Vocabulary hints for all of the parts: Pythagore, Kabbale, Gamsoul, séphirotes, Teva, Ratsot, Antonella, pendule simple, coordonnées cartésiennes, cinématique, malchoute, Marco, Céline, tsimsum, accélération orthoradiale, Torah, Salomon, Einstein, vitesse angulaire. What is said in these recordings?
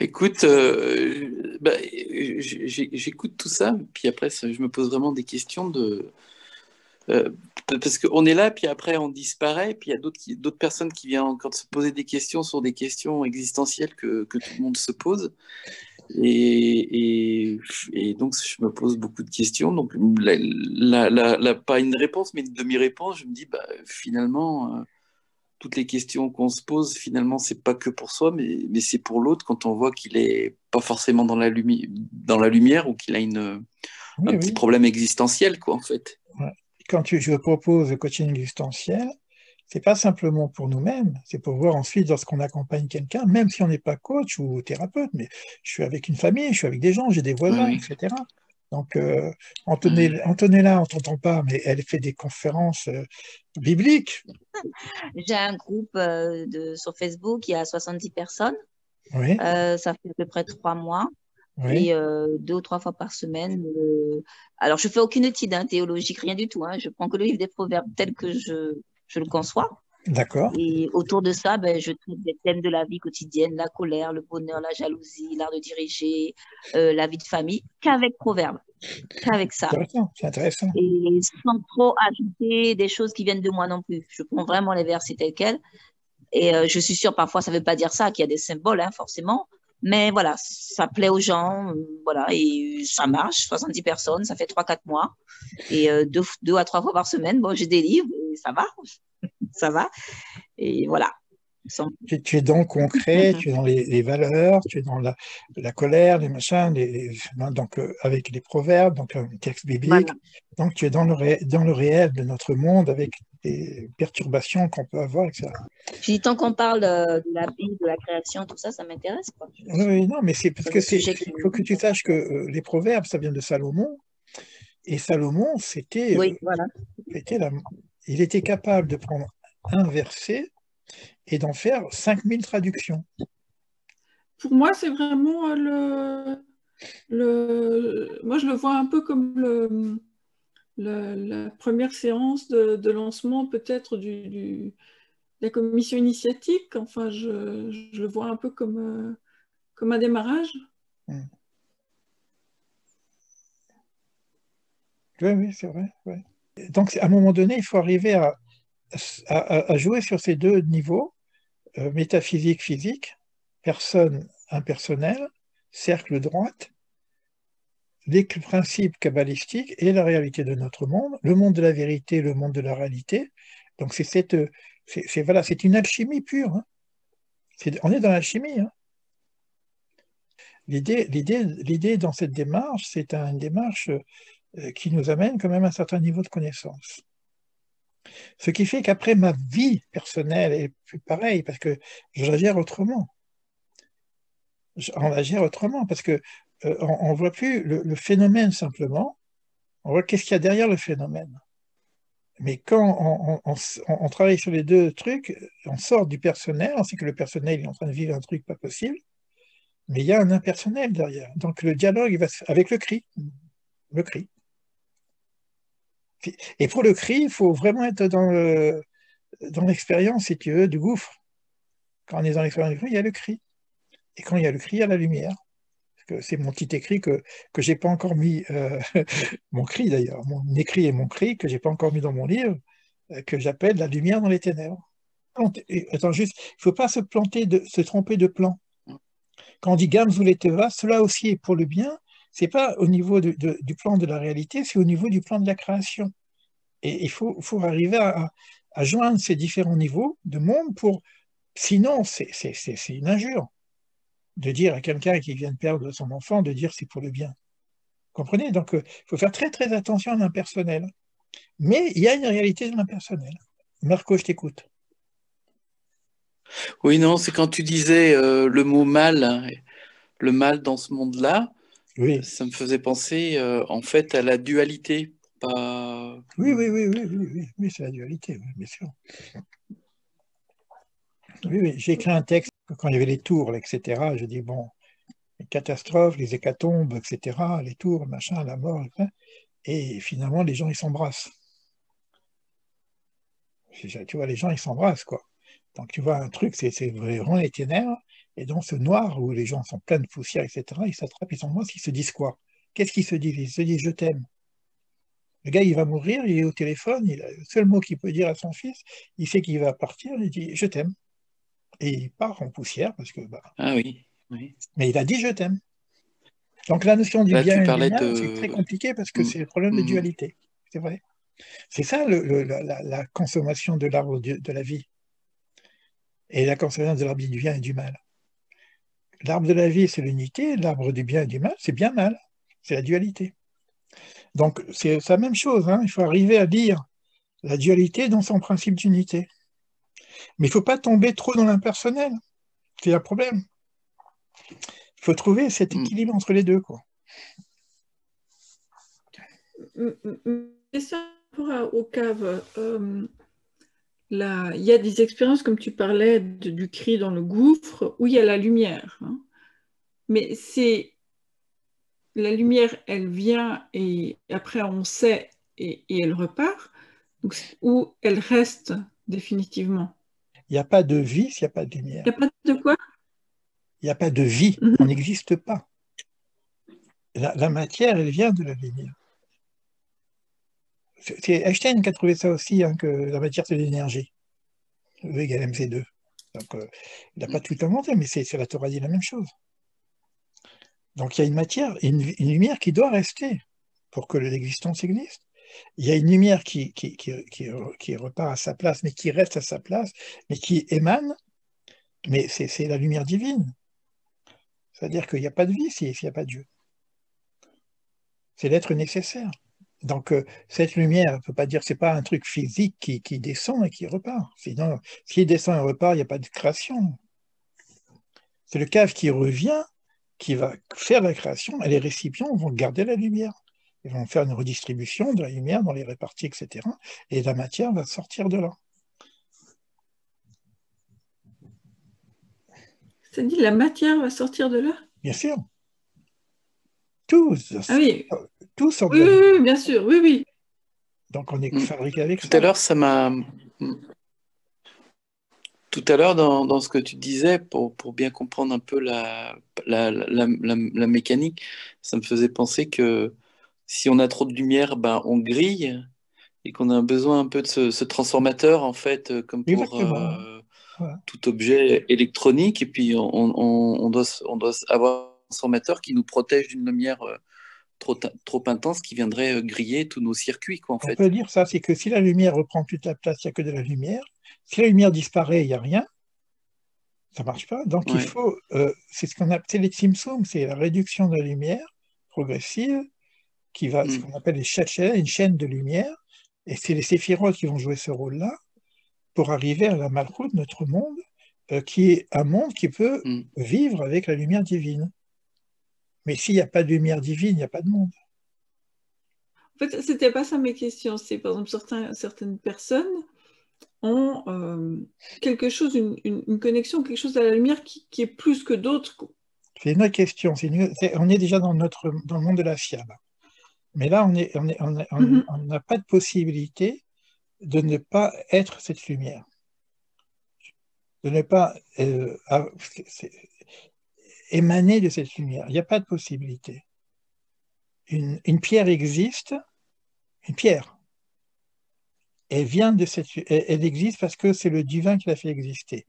Écoute, j'écoute tout ça, puis après, je me pose vraiment des questions de... parce qu'on est là, puis après, on disparaît, puis il y a d'autres personnes qui viennent encore de se poser des questions sur des questions existentielles que tout le monde se pose. Et donc, je me pose beaucoup de questions. Donc, pas une réponse, mais une demi-réponse. Je me dis, bah, finalement, toutes les questions qu'on se pose, finalement, c'est pas que pour soi, mais c'est pour l'autre quand on voit qu'il est pas forcément dans la lumière ou qu'il a petit problème existentiel, quoi, en fait. Ouais. Quand je propose le coaching existentiel, c'est pas simplement pour nous-mêmes, c'est pour voir ensuite lorsqu'on accompagne quelqu'un, même si on n'est pas coach ou thérapeute, mais je suis avec une famille, je suis avec des gens, j'ai des voisins, oui, etc. Donc, Antonella, on ne t'entend pas, mais elle fait des conférences bibliques. J'ai un groupe sur Facebook, il y a 70 personnes. Oui. Ça fait à peu près 3 mois. Oui. Et 2 ou 3 fois par semaine. Alors, je ne fais aucune étude théologique, rien du tout. Je prends que le livre des Proverbes tel que je le conçois. D'accord. Et autour de ça, je traite des thèmes de la vie quotidienne, la colère, le bonheur, la jalousie, l'art de diriger, la vie de famille, qu'avec Proverbes, qu'avec ça. C'est intéressant. Et sans trop ajouter des choses qui viennent de moi non plus. Je prends vraiment les versets tels quels. Et je suis sûre, parfois, ça ne veut pas dire ça, qu'il y a des symboles, forcément. Mais voilà, ça plaît aux gens, voilà, et ça marche, 70 personnes, ça fait 3-4 mois, et 2 à 3 fois par semaine, bon, j'ai des livres, et ça va, ça va, et voilà. Tu es donc concret, tu es dans les valeurs, tu es dans la colère, les machins, donc, avec les proverbes, donc les textes bibliques, voilà. Donc tu es dans le réel de notre monde, avec des perturbations qu'on peut avoir, etc. Puis tant qu'on parle de la vie, de la création, tout ça, ça m'intéresse, quoi. Oui, non, mais c'est parce que faut que tu saches que les proverbes, ça vient de Salomon, et Salomon, c'était... Oui, voilà. Il était capable de prendre un verset et d'en faire 5000 traductions. Pour moi, c'est vraiment moi, je le vois un peu comme la première séance de lancement peut-être de la commission initiatique. Enfin, je le vois un peu comme un démarrage. Mmh. Oui, c'est vrai. Ouais. Donc, à un moment donné, il faut arriver à jouer sur ces deux niveaux, métaphysique-physique, personne-impersonnelle, cercle droite, les principes kabbalistiques et la réalité de notre monde, le monde de la vérité, le monde de la réalité. Donc c'est une alchimie pure. Hein. On est dans l'alchimie. Hein. L'idée dans cette démarche, c'est une démarche qui nous amène quand même à un certain niveau de connaissance. Ce qui fait qu'après, ma vie personnelle est plus pareille, parce que je la gère autrement. On la gère autrement, parce qu'on ne voit plus le phénomène simplement, on voit qu'est-ce qu'il y a derrière le phénomène. Mais quand on travaille sur les deux trucs, on sort du personnel, on sait que le personnel est en train de vivre un truc pas possible, mais il y a un impersonnel derrière. Donc le dialogue, il va avec le cri. Le cri. Et pour le cri, il faut vraiment être dans l'expérience, si tu veux, du gouffre. Quand on est dans l'expérience du gouffre, il y a le cri. Et quand il y a le cri, il y a la lumière. C'est mon petit écrit que je n'ai pas encore mis, mon cri d'ailleurs, mon écrit et mon cri, que je n'ai pas encore mis dans mon livre, que j'appelle « La lumière dans les ténèbres ». Attends juste, il ne faut pas se tromper de plan. Quand on dit « Gamsoul et Teva », cela aussi est pour le bien. Ce n'est pas au niveau du plan de la réalité, c'est au niveau du plan de la création. Et il faut arriver à joindre ces différents niveaux de monde pour... Sinon, c'est une injure de dire à quelqu'un qui vient de perdre son enfant, de dire c'est pour le bien. Vous comprenez? Donc, il faut faire très très attention à l'impersonnel. Mais il y a une réalité de l'impersonnel. Marco, je t'écoute. Oui, non, c'est quand tu disais le mot « mal », hein, le mal dans ce monde-là. Oui. Ça me faisait penser en fait à la dualité. Pas... Oui, c'est la dualité, bien sûr. Oui, j'ai écrit un texte quand il y avait les tours, etc. Je dis bon, les catastrophes, les hécatombes, etc., les tours, machin, la mort, etc. Et finalement, les gens, ils s'embrassent. Tu vois, les gens, ils s'embrassent, quoi. Donc, tu vois, un truc, c'est vraiment les ténèbres, Et dans ce noir où les gens sont pleins de poussière, etc., ils s'attrapent, ils sont morts, ils se disent quoi? Qu'est-ce qu'ils se disent? Ils se disent je t'aime. Le gars, il va mourir, il est au téléphone, il a le seul mot qu'il peut dire à son fils, il sait qu'il va partir, il dit je t'aime. Et il part en poussière parce que... Bah, ah oui, oui. Mais il a dit je t'aime. Donc la notion du bien et du mal, c'est très compliqué parce que c'est le problème de dualité. C'est vrai. C'est ça la consommation de l'arbre de la vie. Et la consommation de l'arbre du bien et du mal. L'arbre de la vie, c'est l'unité, l'arbre du bien et du mal, c'est bien mal. C'est la dualité. Donc c'est la même chose, hein. Il faut arriver à dire la dualité dans son principe d'unité. Mais il ne faut pas tomber trop dans l'impersonnel. C'est un problème. Il faut trouver cet équilibre entre les deux, quoi. Question au cave. Il y a des expériences, comme tu parlais, du cri dans le gouffre, où il y a la lumière. Hein. Mais c'est... La lumière, elle vient et après on sait et elle repart, ou elle reste définitivement. Il n'y a pas de vie s'il n'y a pas de lumière. Il n'y a pas de quoi? Il n'y a pas de vie, on n'existe pas. La matière, elle vient de la lumière. C'est Einstein qui a trouvé ça aussi, hein, que la matière, c'est l'énergie. E égale mc2. Donc, il n'a pas tout inventé, mais la Torah dit la même chose. Donc, il y a une matière, une lumière qui doit rester pour que l'existence existe. Il y a une lumière qui repart à sa place, mais qui reste à sa place, mais qui émane, mais c'est la lumière divine. C'est-à-dire qu'il n'y a pas de vie s'il n'y a pas de Dieu. C'est l'être nécessaire. Donc, cette lumière, on ne peut pas dire que ce n'est pas un truc physique qui descend et qui repart. Sinon, s'il descend et repart, il n'y a pas de création. C'est le cave qui revient, qui va faire la création, et les récipients vont garder la lumière. Ils vont faire une redistribution de la lumière dans les réparties, etc. Et la matière va sortir de là. Ça dit la matière va sortir de là? Bien sûr. Tous. Ah oui. Tous en oui, oui, bien sûr. Oui, oui. Donc on est fabriqué avec ça. Tout à l'heure, ça m'a. Tout à l'heure, dans ce que tu disais, pour bien comprendre un peu la mécanique, ça me faisait penser que si on a trop de lumière, ben on grille et qu'on a besoin un peu de ce transformateur, en fait, comme pour. Voilà. Tout objet électronique, et puis on doit avoir un transformateur qui nous protège d'une lumière trop intense qui viendrait griller tous nos circuits, quoi, en fait. On peut dire ça, c'est que si la lumière reprend toute la place, il n'y a que de la lumière. Si la lumière disparaît, il n'y a rien. Ça ne marche pas. Donc il faut, c'est ce qu'on appelle les tsimsum, c'est la réduction de la lumière progressive, qui va, ce qu'on appelle les shachets, une chaîne de lumière, et c'est les séphirotes qui vont jouer ce rôle-là, pour arriver à la malchoute, notre monde, qui est un monde qui peut vivre avec la lumière divine. Mais s'il n'y a pas de lumière divine, il n'y a pas de monde. En fait, ce n'était pas ça mes questions. C'est par exemple, certaines personnes ont quelque chose, une connexion, quelque chose à la lumière qui est plus que d'autres. C'est une autre question. On est déjà dans le monde de la fiab. Mais là, on n'a pas de possibilité de ne pas être cette lumière, de ne pas émaner de cette lumière. Il n'y a pas de possibilité. Une pierre existe, une pierre. Elle vient de cette, elle existe parce que c'est le divin qui l'a fait exister.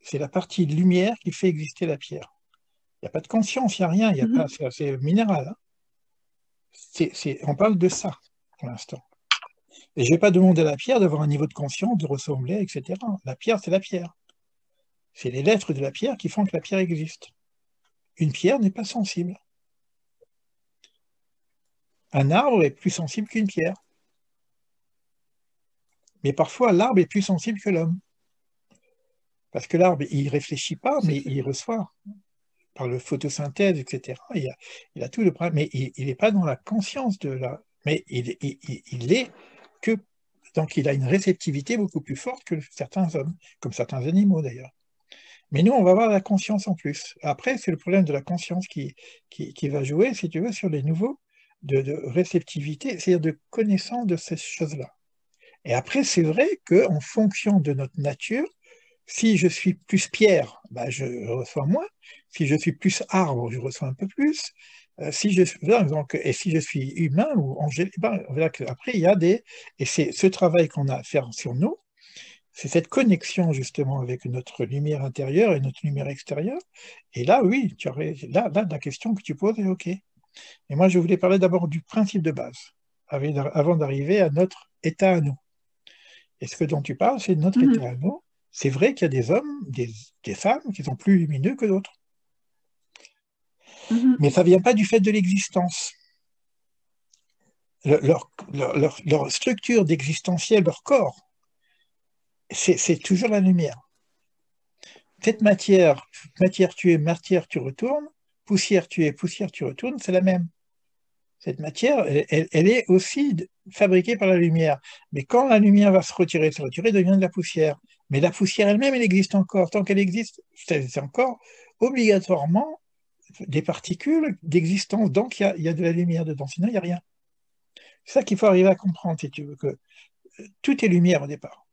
C'est la partie de lumière qui fait exister la pierre. Il n'y a pas de conscience, il n'y a rien, il n'y a pas, c'est minéral. Hein. On parle de ça pour l'instant. Et je ne vais pas demander à la pierre d'avoir un niveau de conscience, de ressembler, etc. La pierre, c'est la pierre. C'est les lettres de la pierre qui font que la pierre existe. Une pierre n'est pas sensible. Un arbre est plus sensible qu'une pierre. Mais parfois, l'arbre est plus sensible que l'homme. Parce que l'arbre, il ne réfléchit pas, mais il reçoit. Par le photosynthèse, etc. Il a tout le problème, mais il n'est pas dans la conscience de la... Mais il est que... Donc il a une réceptivité beaucoup plus forte que certains hommes, comme certains animaux d'ailleurs. Mais nous, on va avoir la conscience en plus. Après, c'est le problème de la conscience qui va jouer, si tu veux, sur les niveaux de réceptivité, c'est-à-dire de connaissance de ces choses-là. Et après, c'est vrai qu'en fonction de notre nature, Si je suis plus pierre, bah je reçois moins. Si je suis plus arbre, je reçois un peu plus. Si je suis, donc, et si je suis humain ou angélique, ben, voilà que, après il y a des... Et c'est ce travail qu'on a à faire sur nous, c'est cette connexion justement avec notre lumière intérieure et notre lumière extérieure. Et là, oui, là, la question que tu poses est OK. Et moi, je voulais parler d'abord du principe de base, avant d'arriver à notre état à nous. Et ce que dont tu parles, c'est notre état à nous. C'est vrai qu'il y a des hommes, des femmes qui sont plus lumineux que d'autres. Mais ça ne vient pas du fait de l'existence. Leur structure d'existentiel, leur corps, c'est toujours la lumière. Cette matière tu es, matière tu retournes, poussière tu es, poussière tu retournes, c'est la même. Cette matière, elle est aussi fabriquée par la lumière. Mais quand la lumière va se retirer devient de la poussière. Mais la poussière elle-même, elle existe encore. Tant qu'elle existe, c'est encore obligatoirement des particules d'existence. Donc, il y a de la lumière dedans. Sinon, il n'y a rien. C'est ça qu'il faut arriver à comprendre, si tu veux, que tout est lumière au départ.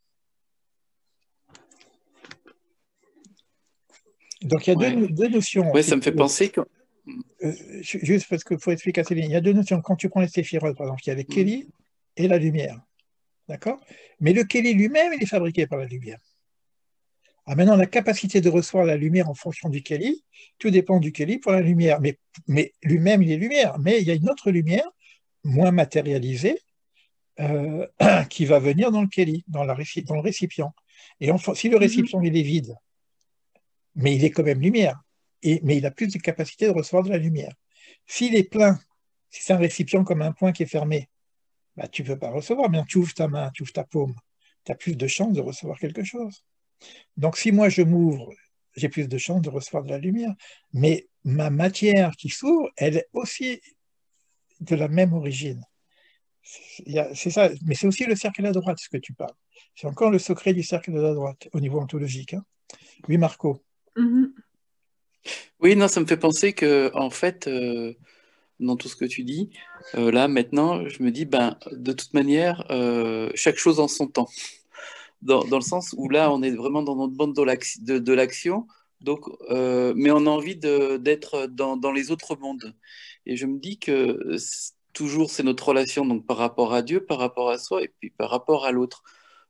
Donc, il y a deux notions. Oui, ça me fait penser que... juste parce qu'il faut expliquer à Céline, il y a deux notions. Quand tu prends les séphirotes, par exemple, il y a le Kelly et la lumière. D'accord? Mais le Kelly lui-même, il est fabriqué par la lumière. Ah, maintenant, la capacité de recevoir la lumière en fonction du Kelly, tout dépend du Kelly pour la lumière. Mais lui-même, il est lumière. Mais il y a une autre lumière, moins matérialisée, qui va venir dans le Kelly, dans le récipient. Et si le récipient, il est vide, mais il est quand même lumière. Mais il a plus de capacité de recevoir de la lumière. S'il est plein, si c'est un récipient comme un poing qui est fermé, bah, tu ne peux pas recevoir. Mais tu ouvres ta main, tu ouvres ta paume, tu as plus de chances de recevoir quelque chose. Donc si moi je m'ouvre, j'ai plus de chances de recevoir de la lumière. Mais ma matière qui s'ouvre, elle est aussi de la même origine. C'est ça. Mais c'est aussi le cercle à droite, ce que tu parles. C'est encore le secret du cercle de la droite, au niveau ontologique. Hein. Oui, Marco. Oui, non, ça me fait penser que, en fait, dans tout ce que tu dis, là, maintenant, je me dis, ben, de toute manière, chaque chose en son temps. Dans le sens où là, on est vraiment dans notre bande de l'action, donc, mais on a envie d'être dans les autres mondes. Et je me dis que toujours, c'est notre relation donc, par rapport à Dieu, par rapport à soi et puis par rapport à l'autre.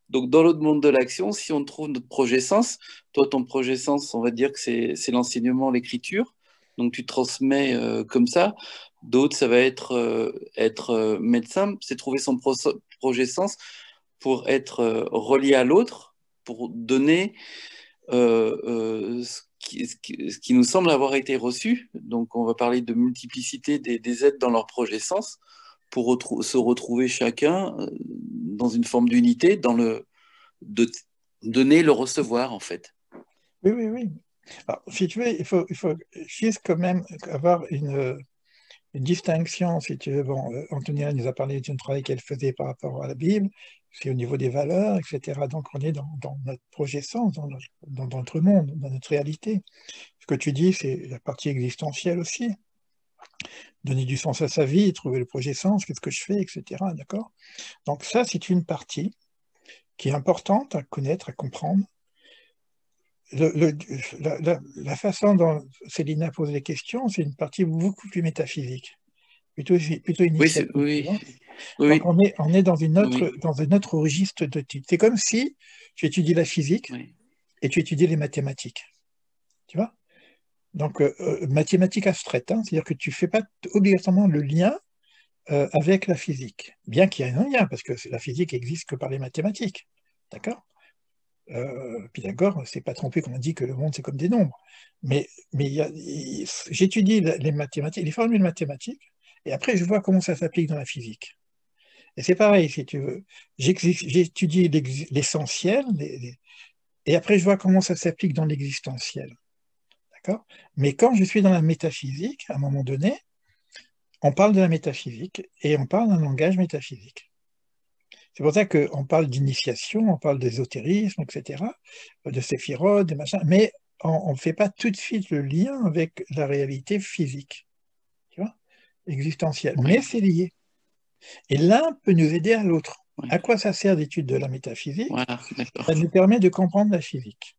Donc, dans l'autre monde de l'action, si on trouve notre projet sens, toi, ton projet sens, on va dire que c'est l'enseignement, l'écriture. Donc, tu transmets comme ça. D'autres, ça va être médecin. C'est trouver son projet sens pour être relié à l'autre, pour donner ce qui nous semble avoir été reçu. Donc, on va parler de multiplicité des êtres dans leur projet sens, pour se retrouver chacun dans une forme d'unité, dans le de donner, le recevoir, en fait. Oui, oui, oui. Alors, si tu veux, il faut juste quand même avoir une distinction, si tu veux. Bon, Antonella nous a parlé d'un travail qu'elle faisait par rapport à la Bible, c'est au niveau des valeurs, etc. Donc, on est dans notre projet sens, dans notre monde, dans notre réalité. Ce que tu dis, c'est la partie existentielle aussi. Donner du sens à sa vie, trouver le projet sens, qu'est-ce que je fais, etc. D'accord? Donc ça, c'est une partie qui est importante à connaître, à comprendre. La façon dont Céline a posé les questions, c'est une partie beaucoup plus métaphysique, plutôt initiative. Oui, oui. Donc on est dans une autre, dans un autre registre de type. C'est comme si tu étudies la physique et tu étudies les mathématiques. Tu vois? Donc, mathématiques abstraites, hein, c'est-à-dire que tu ne fais pas obligatoirement le lien avec la physique, bien qu'il y ait un lien, parce que la physique n'existe que par les mathématiques, d'accord? Pythagore ne s'est pas trompé quand on dit que le monde, c'est comme des nombres. Mais j'étudie les mathématiques, les formules mathématiques, et après, je vois comment ça s'applique dans la physique. Et c'est pareil, si tu veux. J'étudie l'essentiel, et après, je vois comment ça s'applique dans l'existentiel. Mais quand je suis dans la métaphysique, à un moment donné, on parle de la métaphysique et on parle d'un langage métaphysique. C'est pour ça qu'on parle d'initiation, on parle d'ésotérisme, etc., de séphirotes, des machins, mais on ne fait pas tout de suite le lien avec la réalité physique, tu vois, existentielle. Mais c'est lié. Et l'un peut nous aider à l'autre. À quoi ça sert l'étude de la métaphysique ? Ça nous permet de comprendre la physique.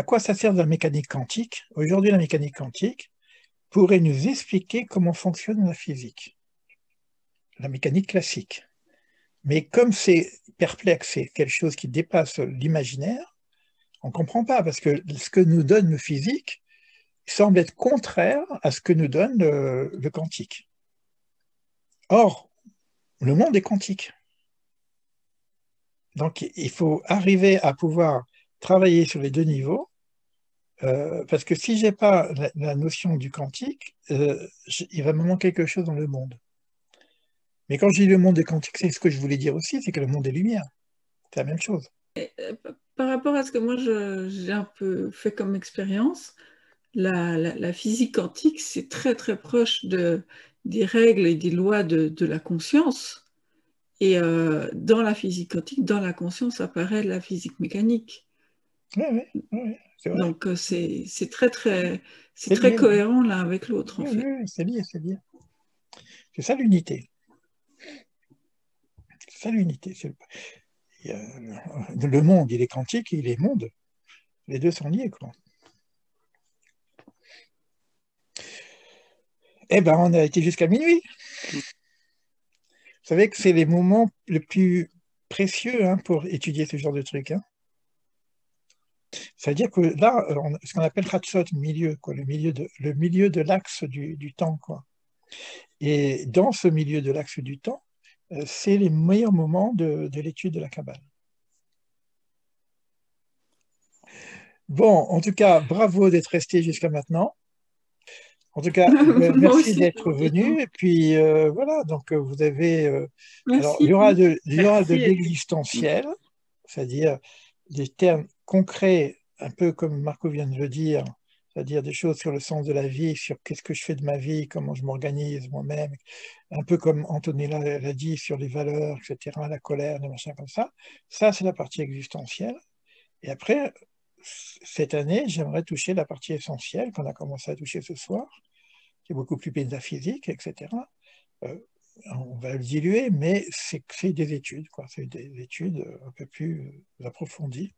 À quoi ça sert de la mécanique quantique? Aujourd'hui, la mécanique quantique pourrait nous expliquer comment fonctionne la physique, la mécanique classique. Mais comme c'est perplexe, c'est quelque chose qui dépasse l'imaginaire, on ne comprend pas, parce que ce que nous donne le physique semble être contraire à ce que nous donne le quantique. Or, le monde est quantique. Donc, il faut arriver à pouvoir travailler sur les deux niveaux, parce que si je n'ai pas la notion du quantique, il va me manquer quelque chose dans le monde. Mais quand je dis le monde est quantique, c'est ce que je voulais dire aussi, c'est que le monde est lumière. C'est la même chose. Et, par rapport à ce que moi j'ai un peu fait comme expérience, la physique quantique, c'est très très proche des règles et des lois de la conscience. Et dans la physique quantique, dans la conscience apparaît la physique mécanique. Oui, c'est vrai. Donc c'est très cohérent l'un avec l'autre. Oui, en fait. Oui, c'est lié, c'est lié. C'est ça l'unité. C'est ça l'unité. Le monde, il est quantique, il est monde. Les deux sont liés, quoi. Eh bien, on a été jusqu'à minuit. Vous savez que c'est les moments les plus précieux hein, pour étudier ce genre de truc. Hein. C'est-à-dire que là, ce qu'on appelle Ratsot, milieu, quoi, le milieu de l'axe du temps. Quoi. Et dans ce milieu de l'axe du temps, c'est les meilleurs moments de l'étude de la Kabbale. Bon, en tout cas, bravo d'être resté jusqu'à maintenant. En tout cas, merci d'être venu. Et puis, voilà, donc vous avez... alors, il y aura de l'existentiel, c'est-à-dire des termes concrets, un peu comme Marco vient de le dire, c'est-à-dire des choses sur le sens de la vie, sur qu'est-ce que je fais de ma vie, comment je m'organise moi-même, un peu comme Antonella l'a dit, sur les valeurs, etc., la colère, des machins comme ça. Ça, c'est la partie existentielle. Et après, cette année, j'aimerais toucher la partie essentielle qu'on a commencé à toucher ce soir, qui est beaucoup plus métaphysique, etc. On va le diluer, mais c'est des études, quoi. C'est des études un peu plus approfondies.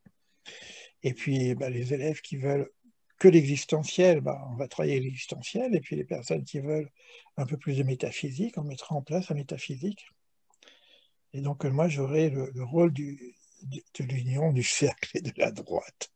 Et puis, bah, les élèves qui veulent que l'existentiel, bah, on va travailler l'existentiel, et puis les personnes qui veulent un peu plus de métaphysique, on mettra en place la métaphysique. Et donc moi j'aurai le rôle de l'union du cercle et de la droite.